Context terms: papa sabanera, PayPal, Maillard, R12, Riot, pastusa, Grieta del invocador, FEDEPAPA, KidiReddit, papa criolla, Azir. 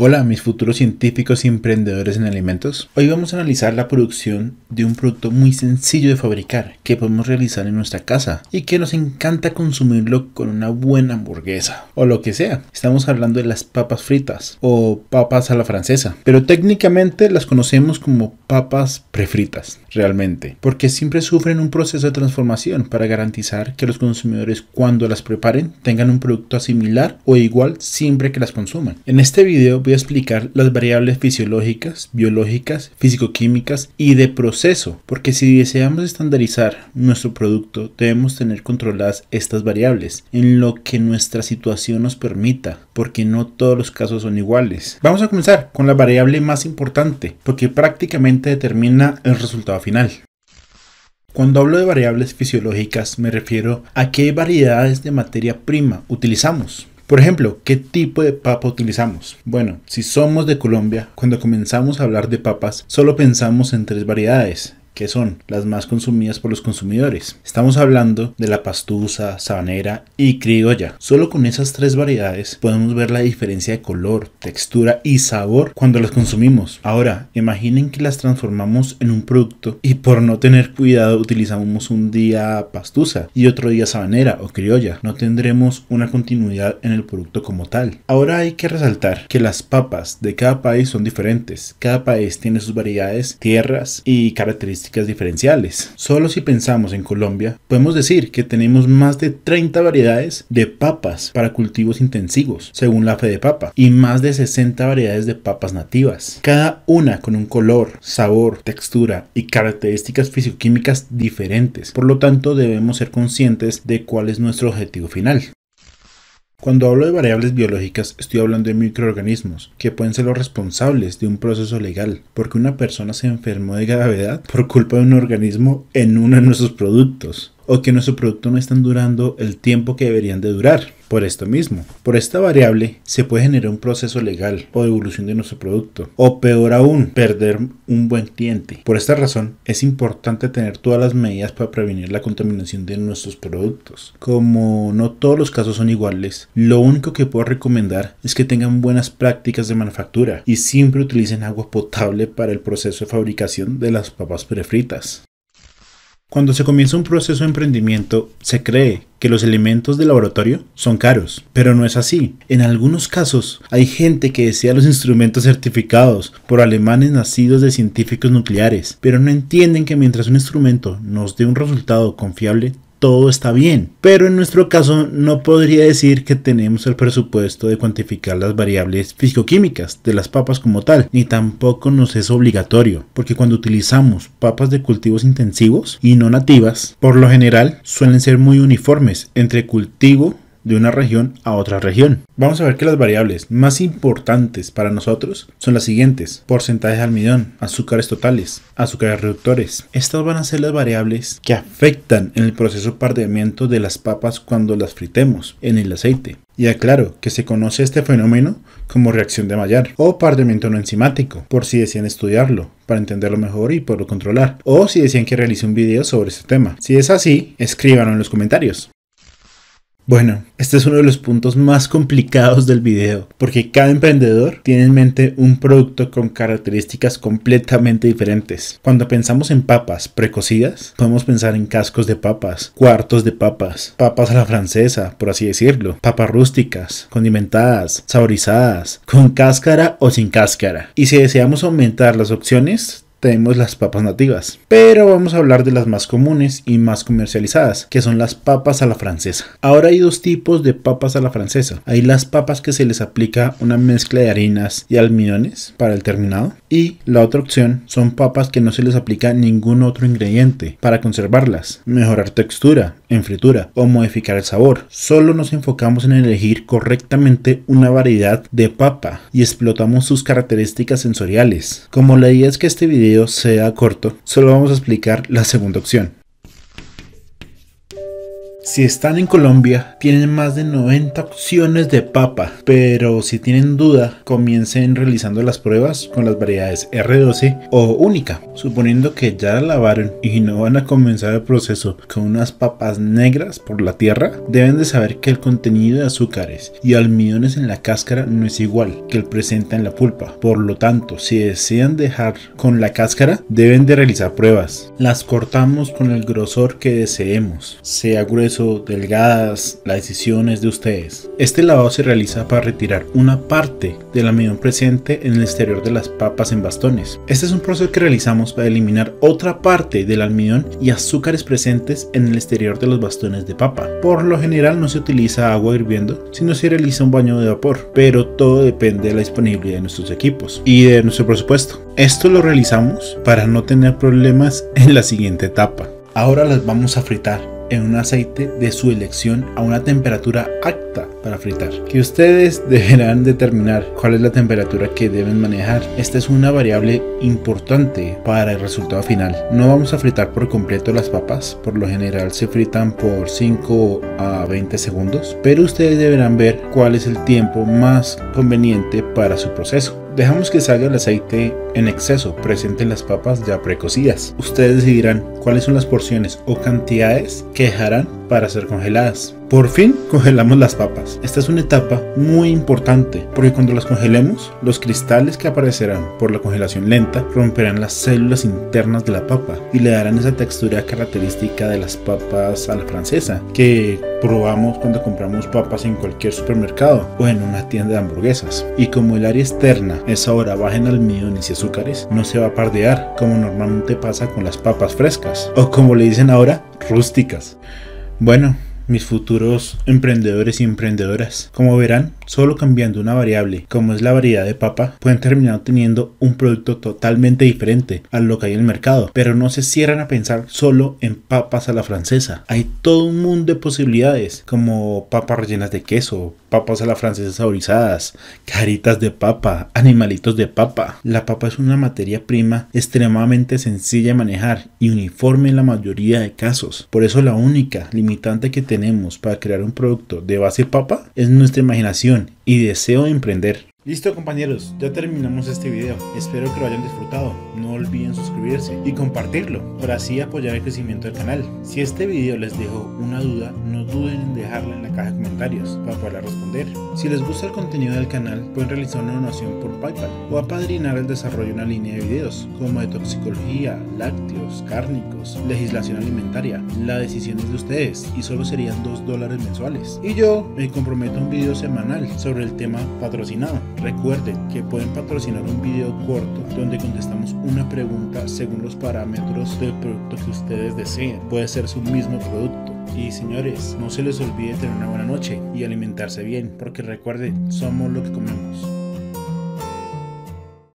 Hola mis futuros científicos y emprendedores en alimentos. Hoy vamos a analizar la producción de un producto muy sencillo de fabricar que podemos realizar en nuestra casa y que nos encanta consumirlo con una buena hamburguesa o lo que sea. Estamos hablando de las papas fritas o papas a la francesa, pero técnicamente las conocemos como papas prefritas realmente, porque siempre sufren un proceso de transformación para garantizar que los consumidores cuando las preparen tengan un producto similar o igual siempre que las consuman. En este video voy a explicar las variables fisiológicas, biológicas, físico-químicas y de proceso, porque si deseamos estandarizar nuestro producto debemos tener controladas estas variables en lo que nuestra situación nos permita, porque no todos los casos son iguales. Vamos a comenzar con la variable más importante, porque prácticamente determina el resultado final. Cuando hablo de variables fisiológicas me refiero a qué variedades de materia prima utilizamos. Por ejemplo, ¿qué tipo de papa utilizamos? Bueno, si somos de Colombia, cuando comenzamos a hablar de papas, solo pensamos en tres variedades, que son las más consumidas por los consumidores. Estamos hablando de la pastusa, sabanera y criolla. Solo con esas tres variedades podemos ver la diferencia de color, textura y sabor cuando las consumimos. Ahora, imaginen que las transformamos en un producto y por no tener cuidado utilizamos un día pastusa y otro día sabanera o criolla. No tendremos una continuidad en el producto como tal. Ahora hay que resaltar que las papas de cada país son diferentes. Cada país tiene sus variedades, tierras y características diferenciales. Solo si pensamos en Colombia, podemos decir que tenemos más de 30 variedades de papas para cultivos intensivos, según la FEDEPAPA, y más de 60 variedades de papas nativas, cada una con un color, sabor, textura y características fisicoquímicas diferentes. Por lo tanto, debemos ser conscientes de cuál es nuestro objetivo final. Cuando hablo de variables biológicas, estoy hablando de microorganismos, que pueden ser los responsables de un proceso legal, porque una persona se enfermó de gravedad por culpa de un organismo en uno de nuestros productos, o que nuestro producto no están durando el tiempo que deberían de durar. Por esto mismo, por esta variable se puede generar un proceso legal o devolución de nuestro producto, o peor aún, perder un buen cliente. Por esta razón es importante tener todas las medidas para prevenir la contaminación de nuestros productos. Como no todos los casos son iguales, lo único que puedo recomendar es que tengan buenas prácticas de manufactura y siempre utilicen agua potable para el proceso de fabricación de las papas prefritas. Cuando se comienza un proceso de emprendimiento, se cree que los elementos de laboratorio son caros, pero no es así. En algunos casos, hay gente que desea los instrumentos certificados por alemanes nacidos de científicos nucleares, pero no entienden que mientras un instrumento nos dé un resultado confiable, todo está bien. Pero en nuestro caso no podría decir que tenemos el presupuesto de cuantificar las variables físico-químicas de las papas como tal, ni tampoco nos es obligatorio, porque cuando utilizamos papas de cultivos intensivos y no nativas, por lo general suelen ser muy uniformes entre cultivo de una región a otra región. Vamos a ver que las variables más importantes para nosotros son las siguientes: porcentaje de almidón, azúcares totales, azúcares reductores. Estas van a ser las variables que afectan en el proceso de pardeamiento de las papas cuando las fritemos en el aceite. Y aclaro que se conoce este fenómeno como reacción de Maillard o pardeamiento no enzimático, por si decían estudiarlo, para entenderlo mejor y poderlo controlar, o si decían que realice un video sobre este tema. Si es así, escríbanlo en los comentarios. Bueno, este es uno de los puntos más complicados del video, porque cada emprendedor tiene en mente un producto con características completamente diferentes. Cuando pensamos en papas precocidas, podemos pensar en cascos de papas, cuartos de papas, papas a la francesa, por así decirlo, papas rústicas, condimentadas, saborizadas, con cáscara o sin cáscara. Y si deseamos aumentar las opciones, tenemos las papas nativas, pero vamos a hablar de las más comunes y más comercializadas, que son las papas a la francesa. Ahora hay dos tipos de papas a la francesa. Hay las papas que se les aplica una mezcla de harinas y almidones para el terminado, y la otra opción son papas que no se les aplica ningún otro ingrediente para conservarlas, mejorar textura en fritura o modificar el sabor. Solo nos enfocamos en elegir correctamente una variedad de papa y explotamos sus características sensoriales. Como la idea es que este video sea corto, solo vamos a explicar la segunda opción. Si están en Colombia, tienen más de 90 opciones de papa, pero si tienen duda, comiencen realizando las pruebas con las variedades R12 o única, suponiendo que ya la lavaron y no van a comenzar el proceso con unas papas negras por la tierra. Deben de saber que el contenido de azúcares y almidones en la cáscara no es igual que el presente en la pulpa, por lo tanto, si desean dejar con la cáscara, deben de realizar pruebas. Las cortamos con el grosor que deseemos, sea grueso, delgadas, la decisión es de ustedes. Este lavado se realiza para retirar una parte del almidón presente en el exterior de las papas en bastones. Este es un proceso que realizamos para eliminar otra parte del almidón y azúcares presentes en el exterior de los bastones de papa. Por lo general no se utiliza agua hirviendo, sino se realiza un baño de vapor, pero todo depende de la disponibilidad de nuestros equipos y de nuestro presupuesto. Esto lo realizamos para no tener problemas en la siguiente etapa. Ahora las vamos a fritar en un aceite de su elección a una temperatura apta para fritar, que ustedes deberán determinar cuál es la temperatura que deben manejar. Esta es una variable importante para el resultado final. No vamos a fritar por completo las papas, por lo general se fritan por 5 a 20 segundos, pero ustedes deberán ver cuál es el tiempo más conveniente para su proceso. Dejamos que salga el aceite en exceso presente en las papas ya precocidas. Ustedes decidirán cuáles son las porciones o cantidades que dejarán para ser congeladas. Por fin congelamos las papas. Esta es una etapa muy importante porque cuando las congelemos, los cristales que aparecerán por la congelación lenta romperán las células internas de la papa y le darán esa textura característica de las papas a la francesa que probamos cuando compramos papas en cualquier supermercado o en una tienda de hamburguesas. Y como el área externa es ahora baja en almidones y azúcares, no se va a pardear como normalmente pasa con las papas frescas o como le dicen ahora, rústicas. Bueno, mis futuros emprendedores y emprendedoras, como verán, solo cambiando una variable, como es la variedad de papa, pueden terminar teniendo un producto totalmente diferente a lo que hay en el mercado. Pero no se cierran a pensar solo en papas a la francesa. Hay todo un mundo de posibilidades, como papas rellenas de queso, papas a la francesa saborizadas, caritas de papa, animalitos de papa. La papa es una materia prima extremadamente sencilla de manejar y uniforme en la mayoría de casos. Por eso la única limitante que tenemos para crear un producto de base papa es nuestra imaginación y deseo de emprender. Listo compañeros, ya terminamos este video, espero que lo hayan disfrutado, no olviden suscribirse y compartirlo para así apoyar el crecimiento del canal. Si este video les dejó una duda, no duden en dejarla en la caja de comentarios para poderla responder. Si les gusta el contenido del canal, pueden realizar una donación por PayPal o apadrinar el desarrollo de una línea de videos como de toxicología, lácteos, cárnicos, legislación alimentaria. La decisión es de ustedes y solo serían $2 mensuales. Y yo me comprometo a un video semanal sobre el tema patrocinado. Recuerden que pueden patrocinar un video corto donde contestamos una pregunta según los parámetros del producto que ustedes deseen. Puede ser su mismo producto. Y señores, no se les olvide tener una buena noche y alimentarse bien, porque recuerden, somos lo que comemos.